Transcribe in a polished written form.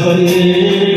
سفري.